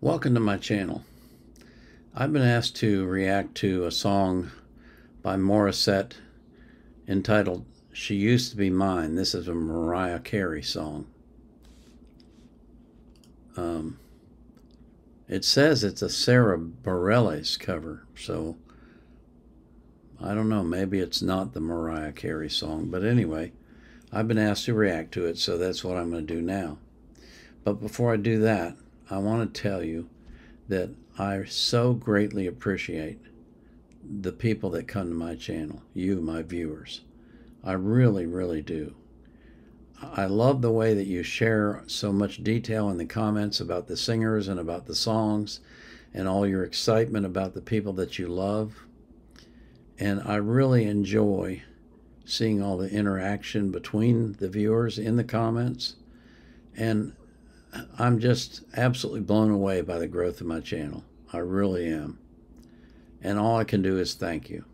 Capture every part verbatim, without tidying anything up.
Welcome to my channel. I've been asked to react to a song by Morissette entitled She Used To Be Mine. This is a Mariah Carey song. Um, it says it's a Sarah Bareilles cover, so I don't know, maybe it's not the Mariah Carey song, but anyway, I've been asked to react to it, so that's what I'm going to do now. But before I do that, I want to tell you that I so greatly appreciate the people that come to my channel, you, my viewers. I really, really do. I love the way that you share so much detail in the comments about the singers and about the songs and all your excitement about the people that you love. And I really enjoy seeing all the interaction between the viewers in the comments, and I'm just absolutely blown away by the growth of my channel. I really am. And all I can do is thank you.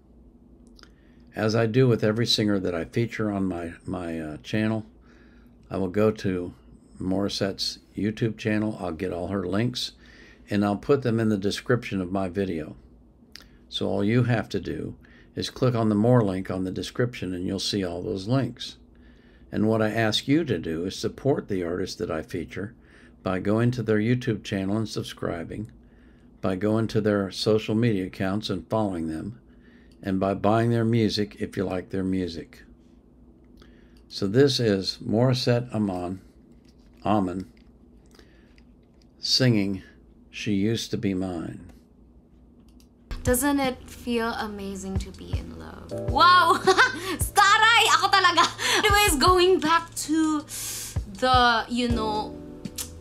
As I do with every singer that I feature on my, my uh, channel, I will go to Morissette's YouTube channel. I'll get all her links, and I'll put them in the description of my video. So all you have to do is click on the more link on the description, and you'll see all those links. And what I ask you to do is support the artists that I feature by going to their YouTube channel and subscribing, by going to their social media accounts and following them, and by buying their music if you like their music. So this is Morissette Amon, Amon singing She Used To Be Mine. Doesn't it feel amazing to be in love? Wow! Staray! Ako talaga! Anyways, going back to the, you know,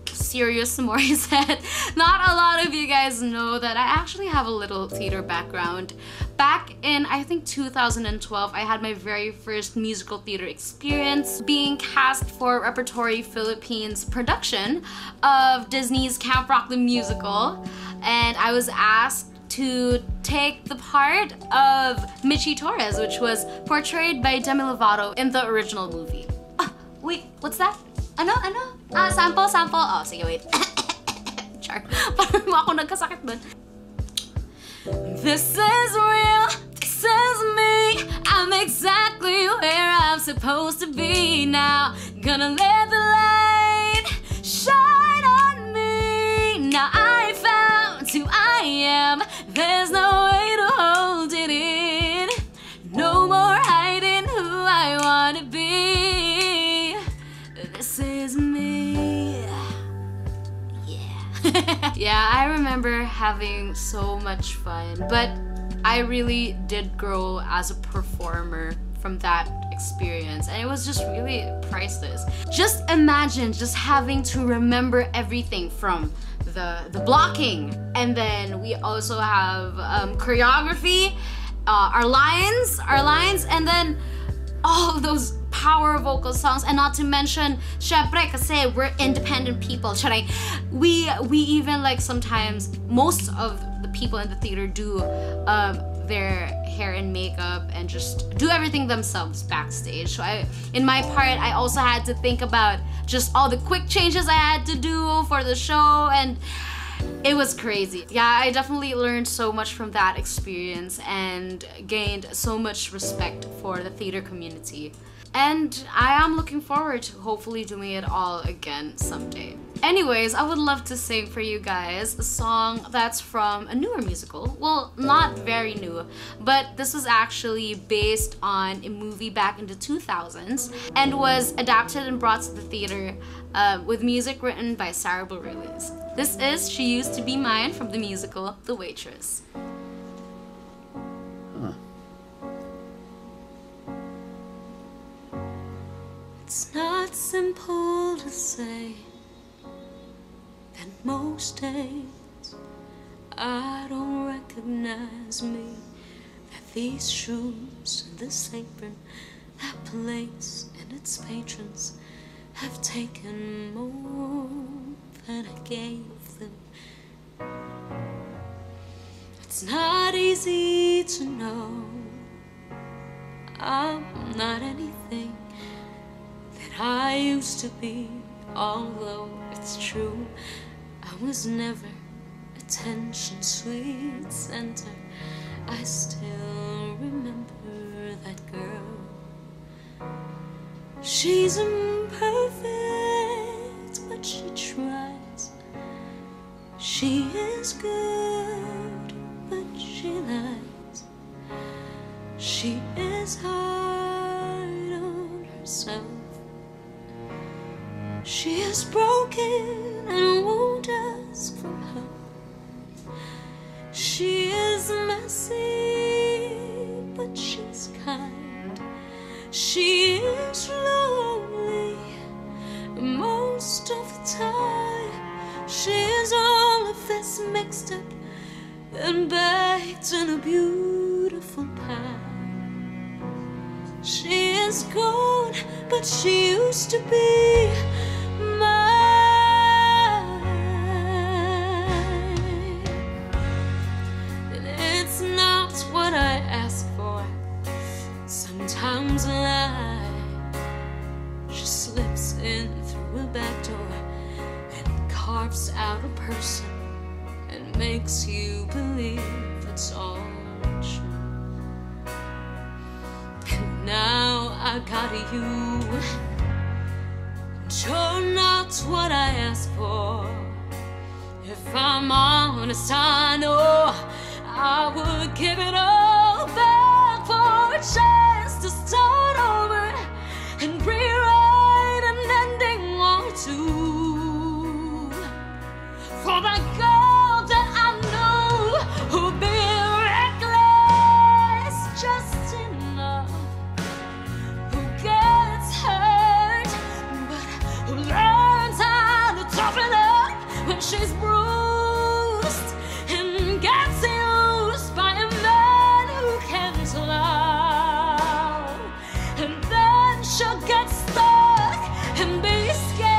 serious Morissette, not a lot of you guys know that I actually have a little theater background. Back in, I think, two thousand twelve, I had my very first musical theater experience, being cast for Repertory Philippines production of Disney's Camp Rock the Musical, and I was asked to take the part of Mitchie Torres, which was portrayed by Demi Lovato in the original movie. Oh, wait, what's that? Ano, ano? Ah, sample, sample. Oh, sige, wait. Char. Parang ako nagkasakit dun. This is real. This is me. I'm exactly where I'm supposed to be now. Gonna let the light shine on me. Now I found who I am. There's no way to hold it in. No more hiding who I want to be. This is me. Yeah. Yeah, I remember having so much fun, but I really did grow as a performer from that experience, and it was just really priceless. Just imagine just having to remember everything from The, the blocking, and then we also have um, choreography, uh, our lines, our lines, and then all of those power vocal songs, and not to mention, syempre, kasi we're independent people. We we even like sometimes most of the people in the theater do um, their hair and makeup and just do everything themselves backstage. So I, in my part, I also had to think about just all the quick changes I had to do for the show, and it was crazy. Yeah, I definitely learned so much from that experience and gained so much respect for the theater community. And I am looking forward to hopefully doing it all again someday. Anyways, I would love to sing for you guys a song that's from a newer musical. Well, not very new, but this was actually based on a movie back in the two thousands and was adapted and brought to the theater uh, with music written by Sarah Bareilles. This is She Used To Be Mine from the musical The Waitress. It's not simple to say that most days I don't recognize me, that these shoes and this apron, that place and its patrons have taken more than I gave them. It's not easy to know I'm not anything I used to be, although it's true I was never attention, sweet center. I still remember that girl. She's imperfect, but she tries. She is good, but she lies. She is hard on herself. She is broken and won't ask for help. She is messy, but she's kind. She is lonely most of the time. She is all of this mixed up and baked in a beautiful pie. She is gone, but she used to be sometimes lie. She slips in through a back door and carves out a person and makes you believe it's all true. And now I got you, and you're not what I asked for. If I'm honest, I know I would give it all back for a chance to start over and rewrite an ending or two for the girl that I know who'd be reckless just enough, who gets hurt but who learns how to toughen up when she's bruised and gets used by a man who can't love. She'll get stuck and be scared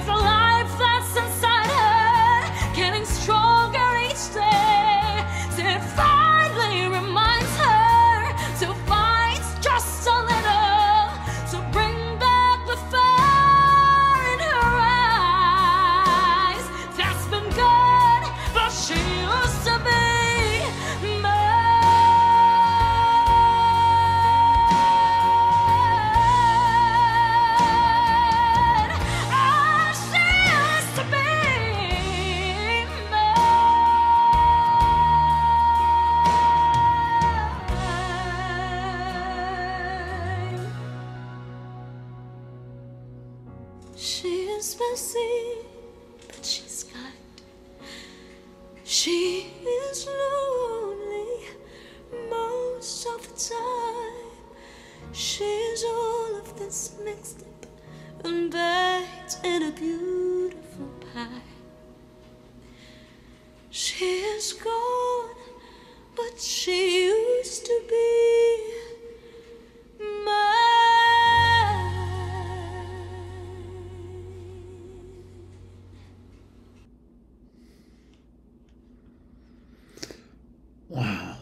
of the life that's inside her, getting stronger each day till it finally reminds her to fight just a little, to bring back the fire in her eyes. That's been good, but she used to be mine. She is lonely most of the time. She's all of this mixed up and baked in a beautiful pie. She is gone, but she used to be mine. Wow.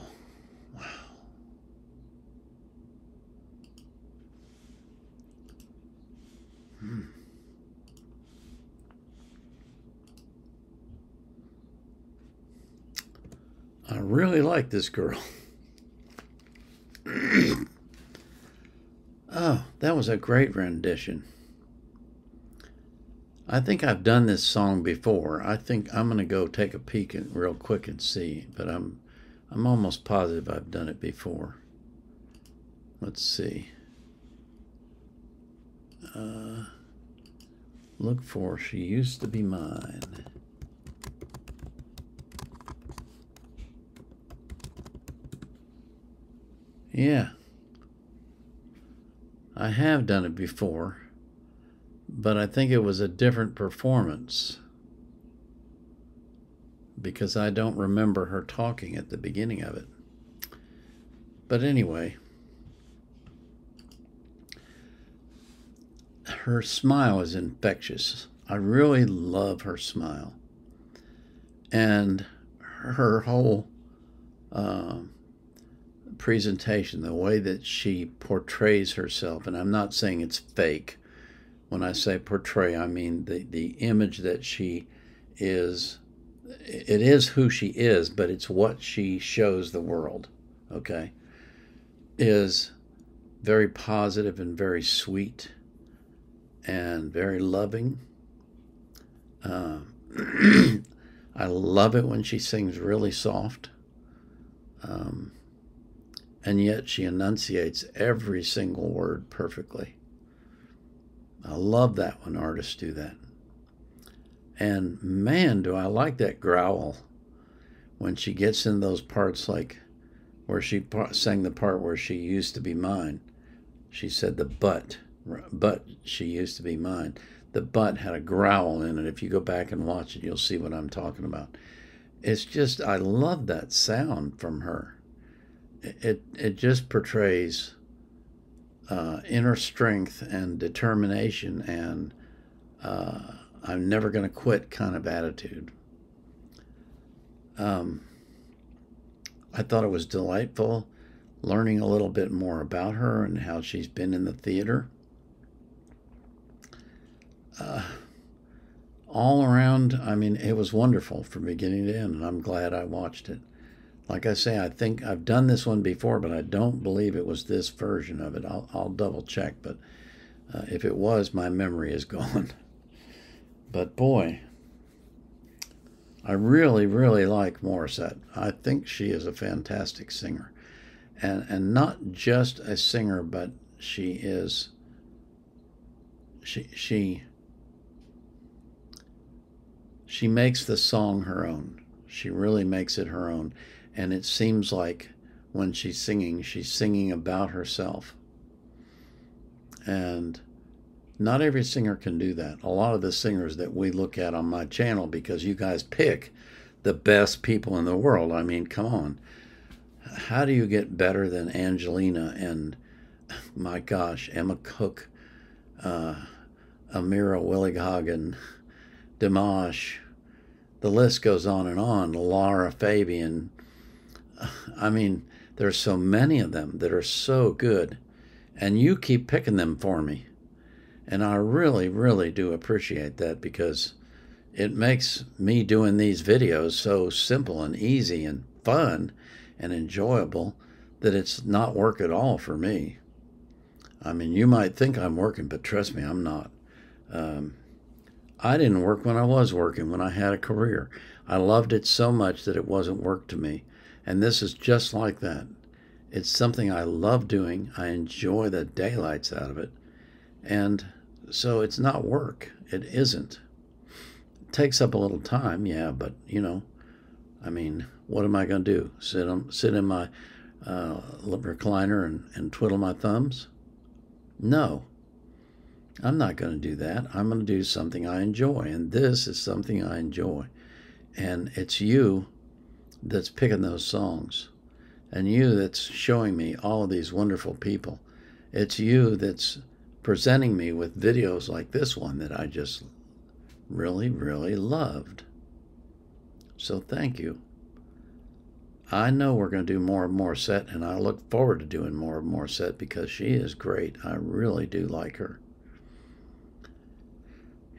Wow. Hmm. I really like this girl. Oh, that was a great rendition. I think I've done this song before. I think I'm going to go take a peek and real quick and see, but I'm I'm almost positive I've done it before. Let's see. Uh, look for She Used to Be Mine. Yeah. I have done it before, but I think it was a different performance, because I don't remember her talking at the beginning of it. But anyway, her smile is infectious. I really love her smile. And her whole uh, presentation, the way that she portrays herself, and I'm not saying it's fake. When I say portray, I mean the, the image that she is it is who she is, but it's what she shows the world, okay, is very positive and very sweet and very loving. Um, I love it when she sings really soft. Um, and yet she enunciates every single word perfectly. I love that when artists do that. And man, do I like that growl when she gets in those parts, like where she sang the part where she used to be mine. She said the but, but she used to be mine. The but had a growl in it. If you go back and watch it, you'll see what I'm talking about. It's just, I love that sound from her. It, it, it just portrays uh, inner strength and determination and uh, I'm never going to quit kind of attitude. Um, I thought it was delightful learning a little bit more about her and how she's been in the theater. Uh, all around, I mean, it was wonderful from beginning to end, and I'm glad I watched it. Like I say, I think I've done this one before, but I don't believe it was this version of it. I'll, I'll double check, but uh, if it was, my memory is gone. But boy, I really, really like Morissette. I think she is a fantastic singer. And, and not just a singer, but she is... She... she She makes the song her own. She really makes it her own. And it seems like when she's singing, she's singing about herself. And not every singer can do that. A lot of the singers that we look at on my channel, because you guys pick the best people in the world. I mean, come on. How do you get better than Angelina and, my gosh, Emma Cook, uh, Amira Willighagen, Dimash, the list goes on and on. Laura Fabian. I mean, there's so many of them that are so good. And you keep picking them for me. And I really, really do appreciate that because it makes me doing these videos so simple and easy and fun and enjoyable that it's not work at all for me. I mean, you might think I'm working, but trust me, I'm not. Um, I didn't work when I was working, when I had a career. I loved it so much that it wasn't work to me. And this is just like that. It's something I love doing. I enjoy the daylights out of it. And so it's not work. It isn't. It takes up a little time, yeah, but, you know, I mean, what am I going to do? Sit, on, sit in my uh, recliner and, and twiddle my thumbs? No. I'm not going to do that. I'm going to do something I enjoy, and this is something I enjoy. And it's you that's picking those songs, and you that's showing me all of these wonderful people. It's you that's presenting me with videos like this one that I just really, really loved. So thank you. I know we're going to do more of Morissette, and I look forward to doing more of Morissette because she is great. I really do like her.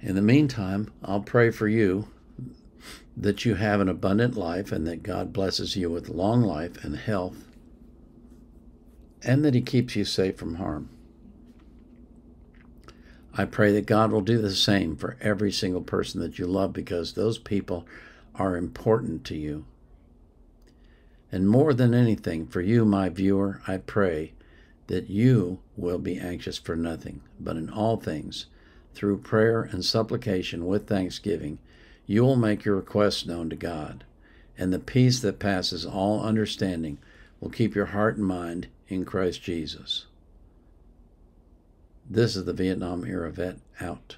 In the meantime, I'll pray for you that you have an abundant life and that God blesses you with long life and health and that he keeps you safe from harm. I pray that God will do the same for every single person that you love because those people are important to you. And more than anything, for you, my viewer, I pray that you will be anxious for nothing, but in all things, through prayer and supplication with thanksgiving, you will make your requests known to God, and the peace that passes all understanding will keep your heart and mind in Christ Jesus. This is the Vietnam Era Vet out.